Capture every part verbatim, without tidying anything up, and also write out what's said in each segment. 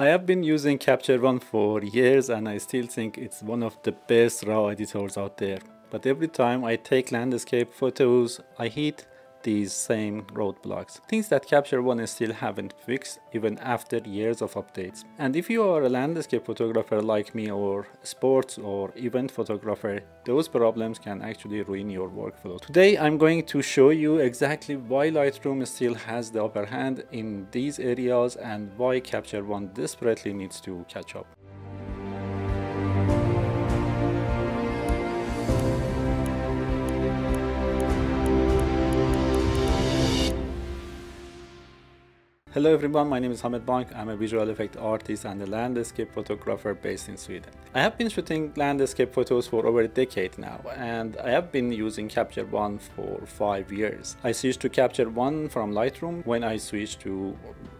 I have been using Capture One for years and I still think it's one of the best RAW editors out there. But every time I take landscape photos, I hit these same roadblocks. Things that Capture One still haven't fixed even after years of updates. And if you are a landscape photographer like me, or sports or event photographer, those problems can actually ruin your workflow. Today I'm going to show you exactly why Lightroom still has the upper hand in these areas and why Capture One desperately needs to catch up. Hello everyone, my name is Hamed Bank. I'm a visual effect artist and a landscape photographer based in Sweden. I have been shooting landscape photos for over a decade now, and I have been using Capture One for five years. I switched to Capture One from Lightroom when I switched to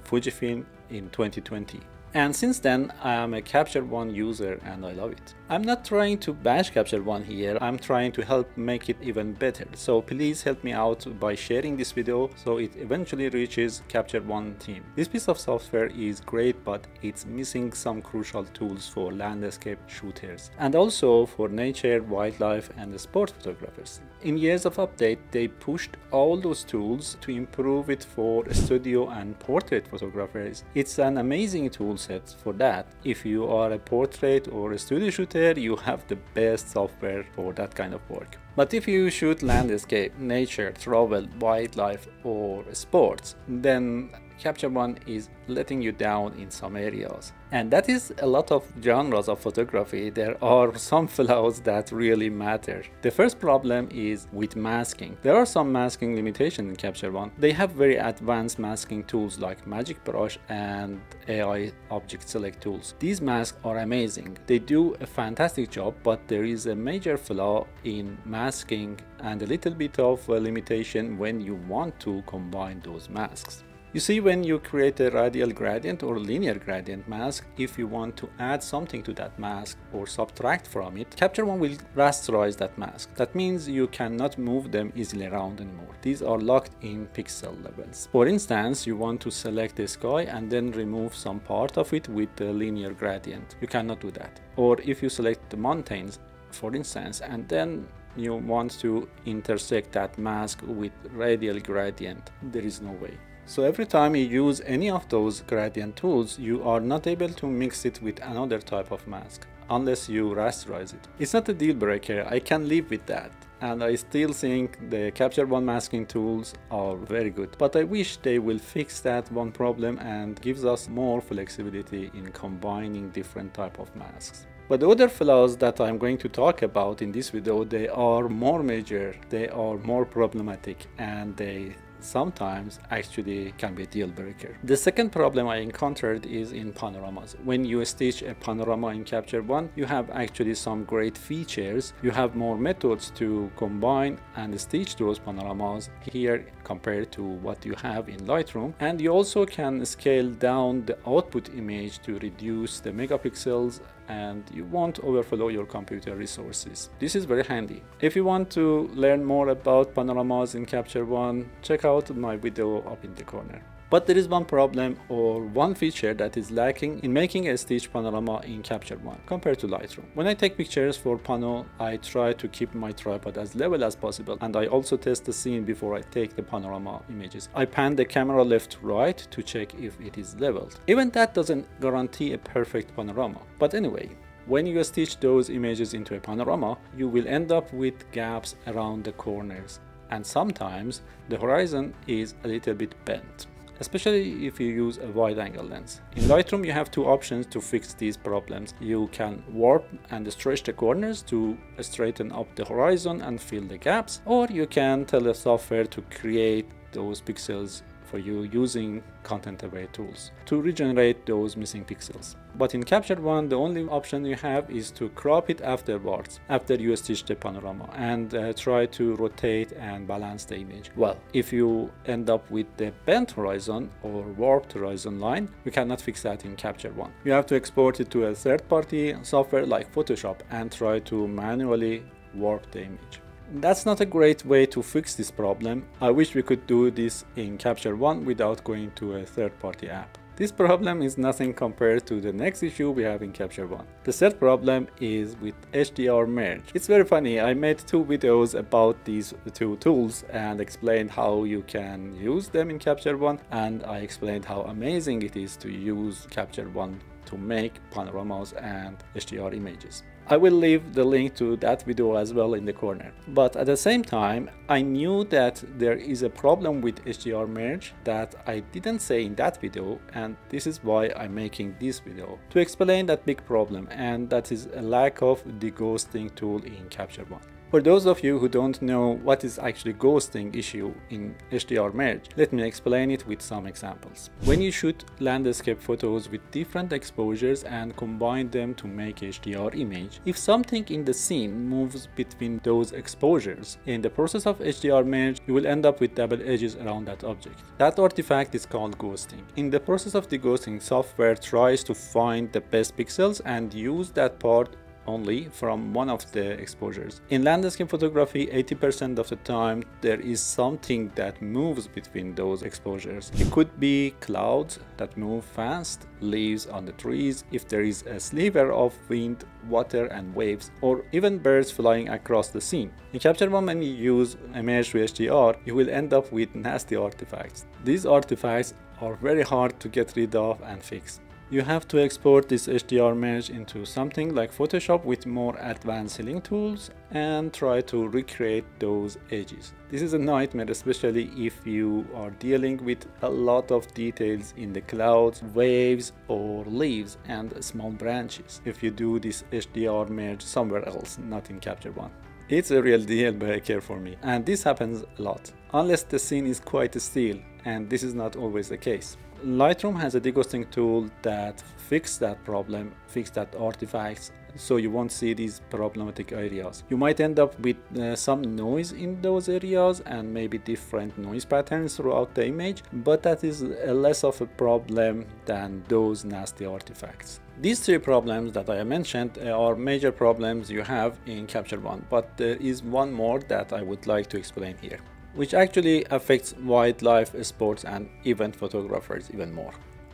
Fujifilm in twenty twenty. And since then, I am a Capture One user and I love it. I'm not trying to bash Capture One here, I'm trying to help make it even better. So please help me out by sharing this video so it eventually reaches Capture One team. This piece of software is great, but it's missing some crucial tools for landscape shooters and also for nature, wildlife and sport photographers. In years of update, they pushed all those tools to improve it for studio and portrait photographers. It's an amazing tool set for that. If you are a portrait or a studio shooter, you have the best software for that kind of work. But if you shoot landscape, nature, travel, wildlife or sports, then Capture One is letting you down in some areas. And that is a lot of genres of photography. There are some flaws that really matter. The first problem is with masking. There are some masking limitations in Capture One. They have very advanced masking tools like Magic Brush and A I Object Select tools. These masks are amazing. They do a fantastic job, but there is a major flaw in masking and a little bit of a limitation when you want to combine those masks. You see, when you create a radial gradient or linear gradient mask, if you want to add something to that mask or subtract from it, Capture One will rasterize that mask. That means you cannot move them easily around anymore. These are locked in pixel levels. For instance, you want to select the sky and then remove some part of it with the linear gradient. You cannot do that. Or if you select the mountains, for instance, and then you want to intersect that mask with radial gradient, there is no way. So every time you use any of those gradient tools, you are not able to mix it with another type of mask, unless you rasterize it. It's not a deal breaker, I can live with that. And I still think the Capture One masking tools are very good. But I wish they will fix that one problem and gives us more flexibility in combining different type of masks. But the other flaws that I'm going to talk about in this video, they are more major, they are more problematic, and they sometimes actually can be a deal breaker. The second problem I encountered is in panoramas. When you stitch a panorama in Capture One, you have actually some great features. You have more methods to combine and stitch those panoramas here compared to what you have in Lightroom. And you also can scale down the output image to reduce the megapixels and you won't overflow your computer resources. This is very handy. If you want to learn more about panoramas in Capture One, check out my video up in the corner. But there is one problem or one feature that is lacking in making a stitch panorama in Capture One compared to Lightroom. When I take pictures for Pano, I try to keep my tripod as level as possible, and I also test the scene before I take the panorama images. I pan the camera left to right to check if it is leveled. Even that doesn't guarantee a perfect panorama. But anyway, when you stitch those images into a panorama, you will end up with gaps around the corners, and sometimes the horizon is a little bit bent, especially if you use a wide-angle lens. In Lightroom, you have two options to fix these problems. You can warp and stretch the corners to straighten up the horizon and fill the gaps, or you can tell the software to create those pixels for you using content-aware tools to regenerate those missing pixels. But in Capture One, the only option you have is to crop it afterwards, after you stitch the panorama, and uh, try to rotate and balance the image. Well, if you end up with the bent horizon or warped horizon line, you cannot fix that in Capture One. You have to export it to a third-party software like Photoshop and try to manually warp the image. That's not a great way to fix this problem. I wish we could do this in Capture One without going to a third-party app. This problem is nothing compared to the next issue we have in Capture One. The third problem is with H D R merge. It's very funny, I made two videos about these two tools and explained how you can use them in Capture One, and I explained how amazing it is to use Capture One to make panoramas and H D R images. I will leave the link to that video as well in the corner. But at the same time, I knew that there is a problem with H D R merge that I didn't say in that video, and this is why I'm making this video to explain that big problem, and that is a lack of the ghosting tool in Capture One. For those of you who don't know what is actually ghosting issue in H D R merge, let me explain it with some examples. When you shoot landscape photos with different exposures and combine them to make H D R image, if something in the scene moves between those exposures, in the process of H D R merge, you will end up with double edges around that object. That artifact is called ghosting. In the process of the ghosting, software tries to find the best pixels and use that part only from one of the exposures. In landscape photography, eighty percent of the time there is something that moves between those exposures. It could be clouds that move fast, leaves on the trees, if there is a sliver of wind, water and waves, or even birds flying across the scene. In Capture One, when you use a merge to H D R, you will end up with nasty artifacts. These artifacts are very hard to get rid of and fix. You have to export this H D R merge into something like Photoshop with more advanced healing tools and try to recreate those edges. This is a nightmare, especially if you are dealing with a lot of details in the clouds, waves or leaves and small branches if you do this H D R merge somewhere else, not in Capture One. It's a real deal breaker for me, and this happens a lot, unless the scene is quite still, and this is not always the case. Lightroom has a deghosting tool that fixes that problem, fixes that artifacts, so you won't see these problematic areas. You might end up with uh, some noise in those areas and maybe different noise patterns throughout the image, but that is uh, less of a problem than those nasty artifacts. These three problems that I mentioned are major problems you have in Capture One, but there is one more that I would like to explain here, which actually affects wildlife, sports and event photographers even more.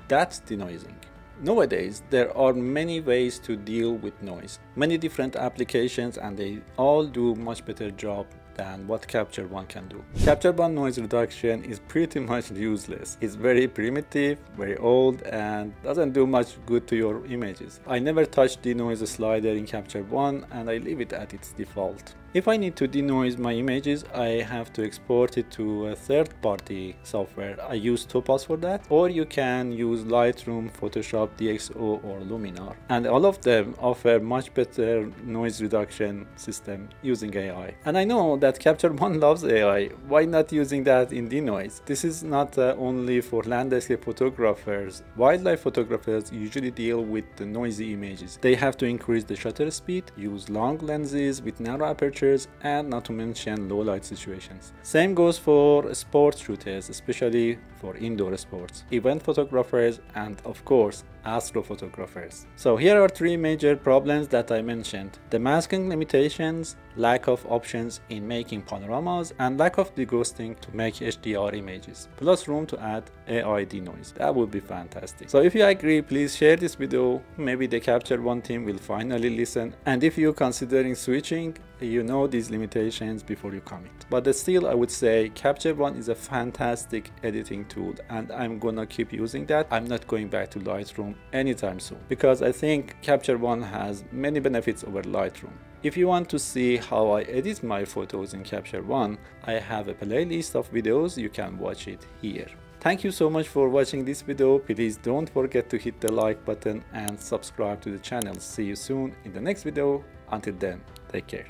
That's denoising. Nowadays, there are many ways to deal with noise, many different applications, and they all do much better job than what Capture One can do. Capture One noise reduction is pretty much useless. It's very primitive, very old, and doesn't do much good to your images. I never touch the denoise slider in Capture One, and I leave it at its default. If I need to denoise my images, I have to export it to a third-party software. I use Topaz for that, or you can use Lightroom, Photoshop, DxO or Luminar. And all of them offer much better noise reduction system using A I. And I know that Capture One loves A I. Why not using that in denoise? This is not uh, only for landscape photographers. Wildlife photographers usually deal with the noisy images. They have to increase the shutter speed, use long lenses with narrow aperture, and not to mention low light situations. Same goes for sports shooters, especially for indoor sports, event photographers and of course astrophotographers. So here are three major problems that I mentioned: the masking limitations, lack of options in making panoramas, and lack of deghosting to make H D R images, plus room to add A I denoise. That would be fantastic. So if you agree, please share this video. Maybe the Capture One team will finally listen, and if you're considering switching, you know these limitations before you commit. But still, I would say Capture One is a fantastic editing tool, and I'm gonna keep using that. I'm not going back to Lightroom anytime soon, because I think Capture One has many benefits over Lightroom. If you want to see how I edit my photos in Capture One, I have a playlist of videos. You can watch it here. Thank you so much for watching this video. Please don't forget to hit the like button and subscribe to the channel. See you soon in the next video. Until then, take care.